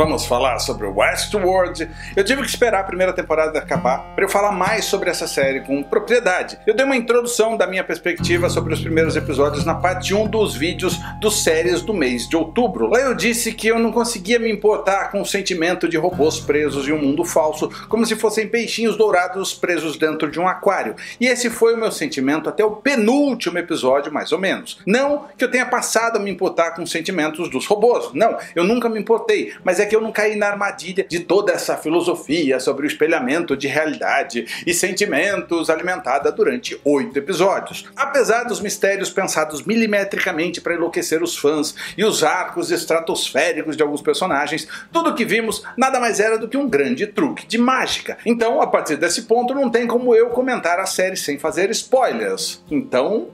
Vamos falar sobre Westworld. Eu tive que esperar a primeira temporada acabar para eu falar mais sobre essa série com propriedade. Eu dei uma introdução da minha perspectiva sobre os primeiros episódios na parte 1 dos vídeos dos séries do mês de outubro. Lá eu disse que eu não conseguia me importar com o sentimento de robôs presos em um mundo falso, como se fossem peixinhos dourados presos dentro de um aquário. E esse foi o meu sentimento até o penúltimo episódio, mais ou menos. Não que eu tenha passado a me importar com os sentimentos dos robôs, não, eu nunca me importei, mas é que eu não caí na armadilha de toda essa filosofia sobre o espelhamento de realidade e sentimentos alimentada durante 8 episódios. Apesar dos mistérios pensados milimetricamente para enlouquecer os fãs e os arcos estratosféricos de alguns personagens, tudo que vimos nada mais era do que um grande truque de mágica. Então, a partir desse ponto, não tem como eu comentar a série sem fazer spoilers. Então...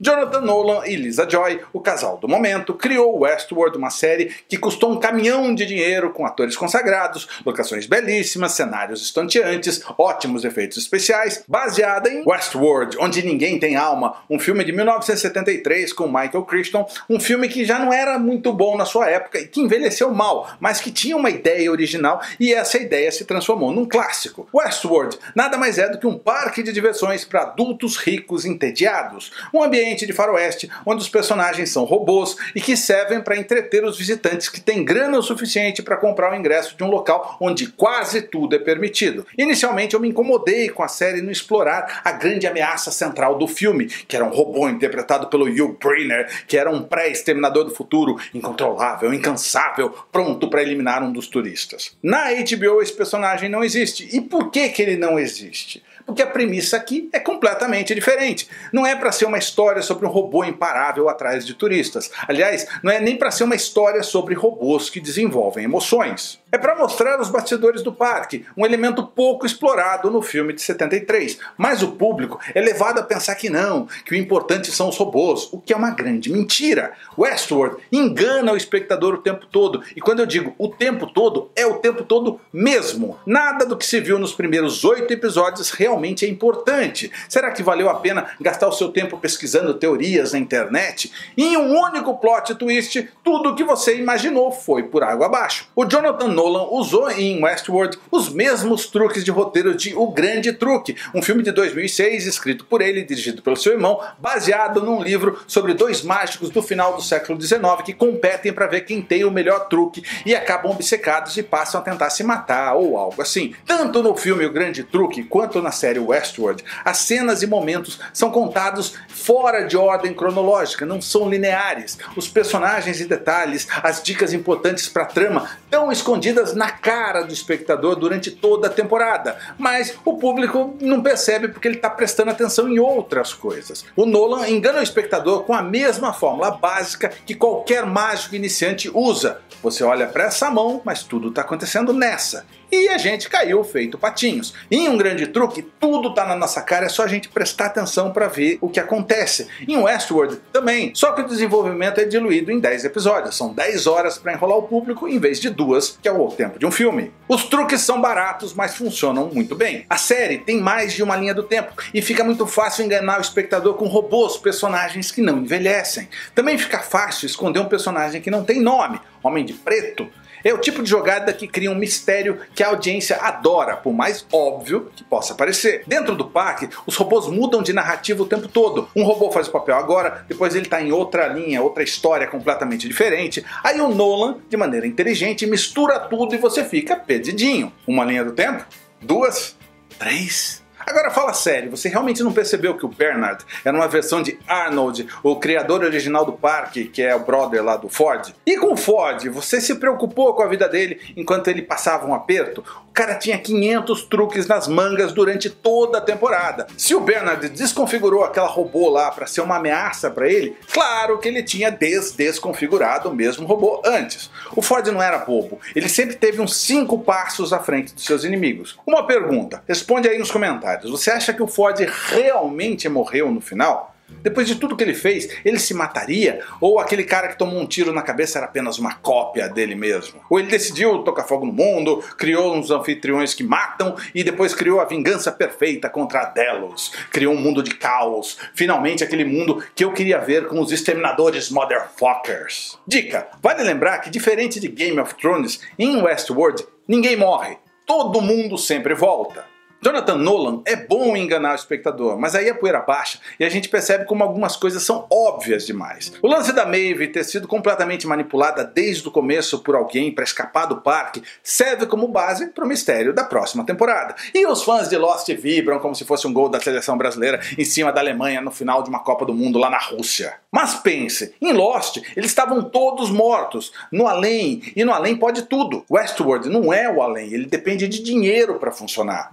Jonathan Nolan e Lisa Joy, o casal do momento, criou Westworld, uma série que custou um caminhão de dinheiro com atores consagrados, locações belíssimas, cenários estonteantes, ótimos efeitos especiais, baseada em Westworld, Onde Ninguém Tem Alma, um filme de 1973 com Michael Crichton, um filme que já não era muito bom na sua época e que envelheceu mal, mas que tinha uma ideia original e essa ideia se transformou num clássico. Westworld nada mais é do que um parque de diversões para adultos ricos entediados, um ambiente de faroeste, onde os personagens são robôs e que servem para entreter os visitantes que têm grana o suficiente para comprar o ingresso de um local onde quase tudo é permitido. Inicialmente eu me incomodei com a série no explorar a grande ameaça central do filme, que era um robô interpretado pelo Yul Brynner, que era um pré-exterminador do futuro, incontrolável, incansável, pronto para eliminar um dos turistas. Na HBO esse personagem não existe. E por que ele não existe? Porque a premissa aqui é completamente diferente. Não é para ser uma história sobre um robô imparável atrás de turistas. Aliás, não é nem para ser uma história sobre robôs que desenvolvem emoções. É para mostrar os bastidores do parque, um elemento pouco explorado no filme de 73. Mas o público é levado a pensar que não, que o importante são os robôs, o que é uma grande mentira. Westworld engana o espectador o tempo todo, e quando eu digo o tempo todo, é o tempo todo mesmo. Nada do que se viu nos primeiros 8 episódios realmente é importante. Será que valeu a pena gastar o seu tempo pesquisando teorias na internet? E em um único plot twist, tudo o que você imaginou foi por água abaixo. O Jonathan Nolan usou em Westworld os mesmos truques de roteiro de O Grande Truque, um filme de 2006 escrito por ele e dirigido pelo seu irmão, baseado num livro sobre dois mágicos do final do século XIX que competem para ver quem tem o melhor truque e acabam obcecados e passam a tentar se matar ou algo assim. Tanto no filme O Grande Truque quanto na série Westworld, as cenas e momentos são contados fora de ordem cronológica, não são lineares. Os personagens e detalhes, as dicas importantes para a trama, estão escondidas na cara do espectador durante toda a temporada, mas o público não percebe porque ele está prestando atenção em outras coisas. O Nolan engana o espectador com a mesma fórmula básica que qualquer mágico iniciante usa. Você olha para essa mão, mas tudo está acontecendo nessa. E a gente caiu feito patinhos. Em Um Grande Truque, tudo tá na nossa cara, é só a gente prestar atenção para ver o que acontece. Em Westworld também, só que o desenvolvimento é diluído em 10 episódios, são 10 horas para enrolar o público em vez de 2, que é o tempo de um filme. Os truques são baratos, mas funcionam muito bem. A série tem mais de uma linha do tempo e fica muito fácil enganar o espectador com robôs, personagens que não envelhecem. Também fica fácil esconder um personagem que não tem nome, Homem de Preto. É o tipo de jogada que cria um mistério que a audiência adora, por mais óbvio que possa parecer. Dentro do parque, os robôs mudam de narrativa o tempo todo. Um robô faz o papel agora, depois ele está em outra linha, outra história completamente diferente. Aí o Nolan, de maneira inteligente, mistura tudo e você fica perdidinho. Uma linha do tempo? 2? 3? Agora fala sério, você realmente não percebeu que o Bernard era uma versão de Arnold, o criador original do parque, que é o brother lá do Ford? E com o Ford, você se preocupou com a vida dele enquanto ele passava um aperto? O cara tinha 500 truques nas mangas durante toda a temporada. Se o Bernard desconfigurou aquela robô lá para ser uma ameaça para ele, claro que ele tinha desconfigurado o mesmo robô antes. O Ford não era bobo, ele sempre teve uns 5 passos à frente dos seus inimigos. Uma pergunta, responde aí nos comentários. Você acha que o Ford realmente morreu no final? Depois de tudo que ele fez, ele se mataria? Ou aquele cara que tomou um tiro na cabeça era apenas uma cópia dele mesmo? Ou ele decidiu tocar fogo no mundo, criou uns anfitriões que matam e depois criou a vingança perfeita contra a Delos? Criou um mundo de caos, finalmente aquele mundo que eu queria ver com os exterminadores motherfuckers. Dica, vale lembrar que diferente de Game of Thrones, em Westworld ninguém morre, todo mundo sempre volta. Jonathan Nolan é bom em enganar o espectador, mas aí a poeira baixa e a gente percebe como algumas coisas são óbvias demais. O lance da Maeve ter sido completamente manipulada desde o começo por alguém para escapar do parque serve como base para o mistério da próxima temporada. E os fãs de Lost vibram como se fosse um gol da seleção brasileira em cima da Alemanha no final de uma Copa do Mundo lá na Rússia. Mas pense, em Lost eles estavam todos mortos, no além, e no além pode tudo. Westworld não é o além, ele depende de dinheiro para funcionar.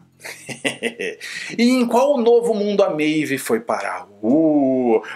E em qual novo mundo a Maeve foi parar?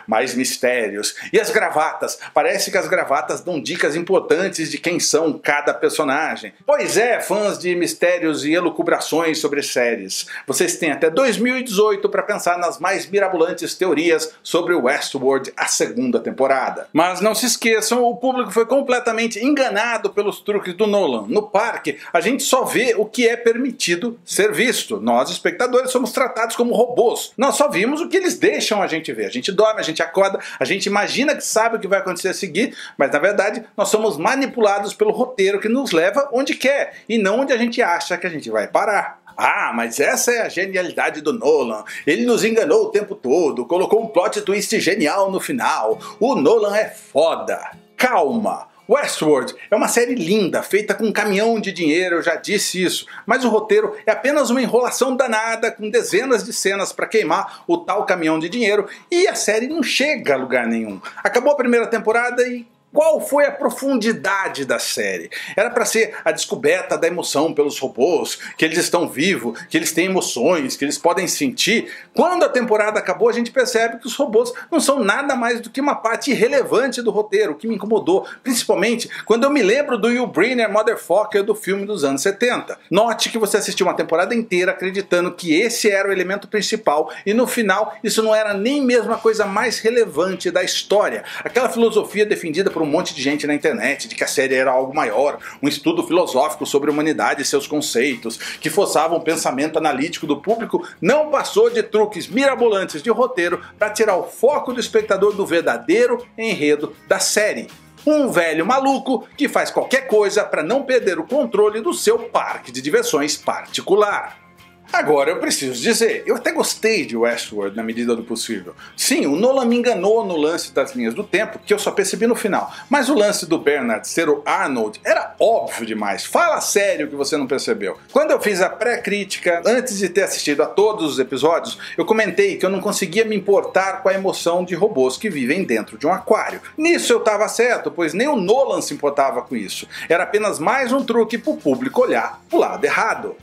Mais mistérios. E as gravatas? Parece que as gravatas dão dicas importantes de quem são cada personagem. Pois é, fãs de mistérios e elucubrações sobre séries, vocês têm até 2018 para pensar nas mais mirabolantes teorias sobre Westworld, a segunda temporada. Mas não se esqueçam, o público foi completamente enganado pelos truques do Nolan. No parque, a gente só vê o que é permitido ser visto. Nós, espectadores, somos tratados como robôs. Nós só vimos o que eles deixam a gente ver. A gente dorme, a gente acorda, a gente imagina que sabe o que vai acontecer a seguir, mas na verdade nós somos manipulados pelo roteiro que nos leva onde quer e não onde a gente acha que a gente vai parar. Ah, mas essa é a genialidade do Nolan. Ele nos enganou o tempo todo, colocou um plot twist genial no final. O Nolan é foda. Calma. Westworld é uma série linda, feita com um caminhão de dinheiro, eu já disse isso, mas o roteiro é apenas uma enrolação danada com dezenas de cenas para queimar o tal caminhão de dinheiro e a série não chega a lugar nenhum. Acabou a primeira temporada e qual foi a profundidade da série? Era para ser a descoberta da emoção pelos robôs, que eles estão vivos, que eles têm emoções, que eles podem sentir. Quando a temporada acabou, a gente percebe que os robôs não são nada mais do que uma parte irrelevante do roteiro, o que me incomodou, principalmente quando eu me lembro do Yul Brynner motherfucker do filme dos anos 70. Note que você assistiu uma temporada inteira acreditando que esse era o elemento principal e no final isso não era nem mesmo a coisa mais relevante da história. Aquela filosofia defendida por um monte de gente na internet, de que a série era algo maior, um estudo filosófico sobre a humanidade e seus conceitos, que forçava o pensamento analítico do público, não passou de truques mirabolantes de roteiro para tirar o foco do espectador do verdadeiro enredo da série. Um velho maluco que faz qualquer coisa para não perder o controle do seu parque de diversões particular. Agora eu preciso dizer, eu até gostei de Westworld na medida do possível. Sim, o Nolan me enganou no lance das linhas do tempo, que eu só percebi no final. Mas o lance do Bernard ser o Arnold era óbvio demais. Fala sério que você não percebeu. Quando eu fiz a pré-crítica, antes de ter assistido a todos os episódios, eu comentei que eu não conseguia me importar com a emoção de robôs que vivem dentro de um aquário. Nisso eu estava certo, pois nem o Nolan se importava com isso. Era apenas mais um truque para o público olhar pro lado errado.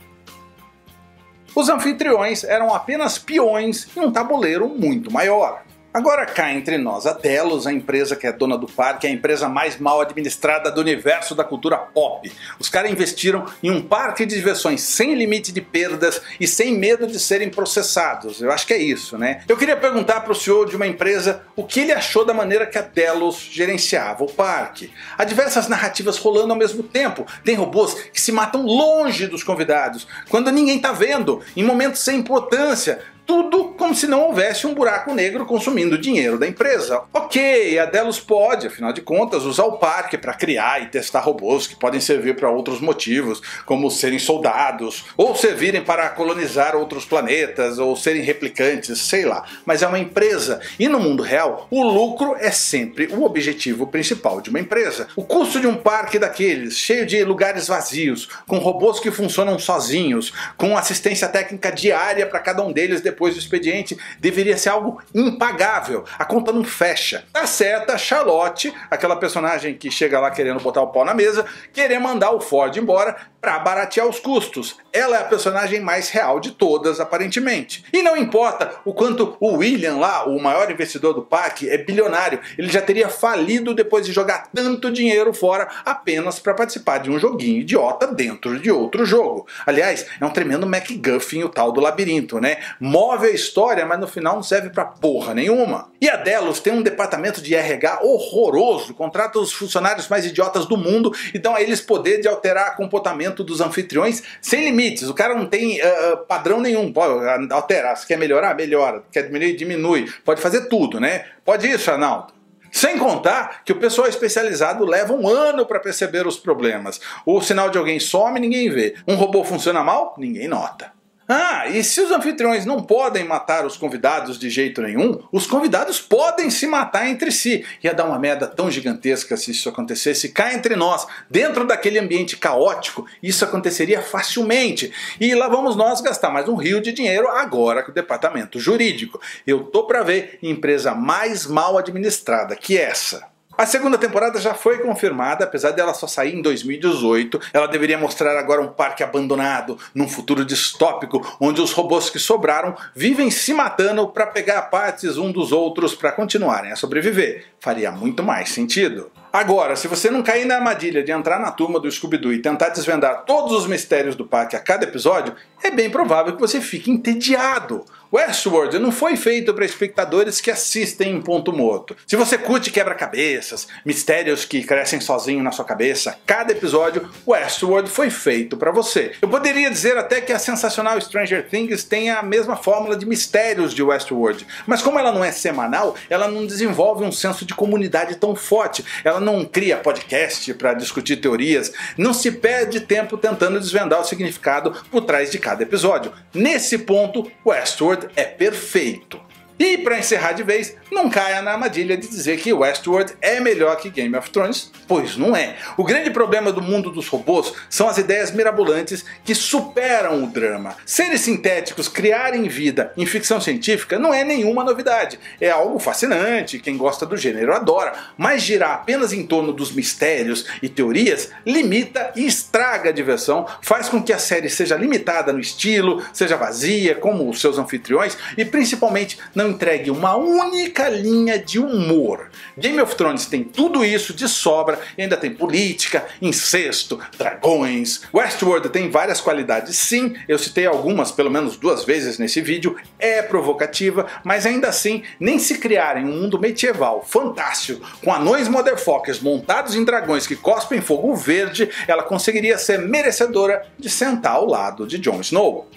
Os anfitriões eram apenas peões em um tabuleiro muito maior. Agora cá entre nós, a Delos, a empresa que é dona do parque, é a empresa mais mal administrada do universo da cultura pop. Os caras investiram em um parque de diversões sem limite de perdas e sem medo de serem processados. Eu acho que é isso, né? Eu queria perguntar para o CEO de uma empresa o que ele achou da maneira que a Delos gerenciava o parque. Há diversas narrativas rolando ao mesmo tempo. Tem robôs que se matam longe dos convidados, quando ninguém tá vendo, em momentos sem importância. Tudo como se não houvesse um buraco negro consumindo o dinheiro da empresa. Ok, a Delos pode, afinal de contas, usar o parque para criar e testar robôs que podem servir para outros motivos, como serem soldados, ou servirem para colonizar outros planetas, ou serem replicantes, sei lá. Mas é uma empresa, e no mundo real, o lucro é sempre o objetivo principal de uma empresa. O custo de um parque daqueles, cheio de lugares vazios, com robôs que funcionam sozinhos, com assistência técnica diária para cada um deles depois do expediente, deveria ser algo impagável. A conta não fecha. Tá certa, Charlotte, aquela personagem que chega lá querendo botar o pau na mesa, querer mandar o Ford embora para baratear os custos. Ela é a personagem mais real de todas, aparentemente. E não importa o quanto o William lá, o maior investidor do parque, é bilionário. Ele já teria falido depois de jogar tanto dinheiro fora apenas para participar de um joguinho idiota dentro de outro jogo. Aliás, é um tremendo MacGuffin o tal do labirinto, né? Move a história, mas no final não serve pra porra nenhuma. E a Delos tem um departamento de RH horroroso, contrata os funcionários mais idiotas do mundo e dão a eles poder de alterar o comportamento dos anfitriões sem limites. O cara não tem padrão nenhum. Pode alterar, se quer melhorar, melhora. Quer diminuir, diminui. Pode fazer tudo, né? Pode isso, Arnaldo. Sem contar que o pessoal especializado leva um ano para perceber os problemas. O sinal de alguém some, ninguém vê. Um robô funciona mal, ninguém nota. Ah, e se os anfitriões não podem matar os convidados de jeito nenhum, os convidados podem se matar entre si. Ia dar uma merda tão gigantesca se isso acontecesse cá entre nós, dentro daquele ambiente caótico, isso aconteceria facilmente. E lá vamos nós gastar mais um rio de dinheiro agora com o departamento jurídico. Eu tô pra ver empresa mais mal administrada que essa. A segunda temporada já foi confirmada, apesar dela só sair em 2018, ela deveria mostrar agora um parque abandonado, num futuro distópico, onde os robôs que sobraram vivem se matando para pegar partes um dos outros para continuarem a sobreviver. Faria muito mais sentido. Agora, se você não cair na armadilha de entrar na turma do Scooby-Doo e tentar desvendar todos os mistérios do parque a cada episódio, é bem provável que você fique entediado. Westworld não foi feito para espectadores que assistem em ponto morto. Se você curte quebra-cabeças, mistérios que crescem sozinho na sua cabeça, cada episódio, Westworld foi feito para você. Eu poderia dizer até que a sensacional Stranger Things tem a mesma fórmula de mistérios de Westworld, mas como ela não é semanal, ela não desenvolve um senso de comunidade tão forte. Ela não cria podcast para discutir teorias, não se perde tempo tentando desvendar o significado por trás de cada episódio. Nesse ponto, Westworld é perfeito. E para encerrar de vez, não caia na armadilha de dizer que Westworld é melhor que Game of Thrones, pois não é. O grande problema do mundo dos robôs são as ideias mirabolantes que superam o drama. Seres sintéticos criarem vida em ficção científica não é nenhuma novidade, é algo fascinante, quem gosta do gênero adora, mas girar apenas em torno dos mistérios e teorias limita e estraga a diversão, faz com que a série seja limitada no estilo, seja vazia, como os seus anfitriões, e principalmente não entregue uma única linha de humor. Game of Thrones tem tudo isso de sobra, ainda tem política, incesto, dragões. Westworld tem várias qualidades sim, eu citei algumas pelo menos 2 vezes nesse vídeo, é provocativa, mas ainda assim, nem se criarem um mundo medieval fantástico, com anões motherfuckers montados em dragões que cospem fogo verde, ela conseguiria ser merecedora de sentar ao lado de Jon Snow.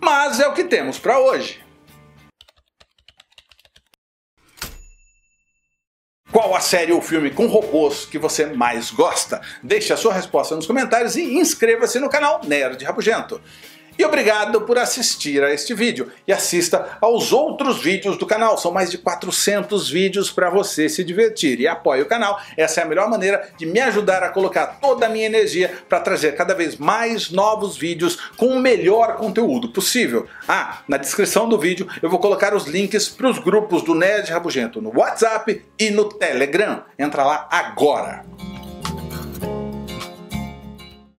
Mas é o que temos pra hoje. Qual a série ou filme com robôs que você mais gosta? Deixe a sua resposta nos comentários e inscreva-se no canal Nerd Rabugento. E obrigado por assistir a este vídeo e assista aos outros vídeos do canal, são mais de 400 vídeos para você se divertir e apoie o canal, essa é a melhor maneira de me ajudar a colocar toda a minha energia para trazer cada vez mais novos vídeos com o melhor conteúdo possível. Ah, na descrição do vídeo eu vou colocar os links para os grupos do Nerd Rabugento no WhatsApp e no Telegram, entra lá agora!